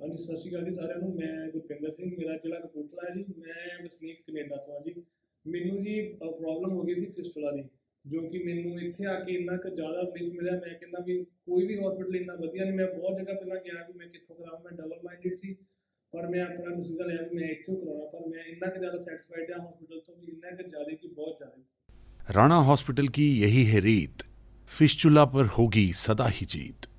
हाँ जी सत श्री अकाल जी सारे मैं गुरपिंदर सिंह मेरा जिला कपूरथला है जी। मैं वसनीक कनेडा तो हाँ जी। मैनू जी प्रॉब्लम हो गई थी फिस्टुला की जो कि मैनू इतने आके इन्ना क ज़्यादा रिलीफ मिला। मैं कहना भी कोई भी हॉस्पिटल इन्ना वधिया नहीं। मैं बहुत जगह पहला गया कि मैं कितों करावा। मैं डबल माइंडेड सी पर मैं अपना डिसीजन लिया कि मैं इतों करावा। पर मैं इन्ना क ज़्यादा सैटिस्फाइड हाँ हॉस्पिटल तो भी इन्ना क ज़्यादा कि बहुत ज़्यादा। राणा हॉस्पिटल की यही है रीत, फिस्टुला पर होगी सदा ही जीत।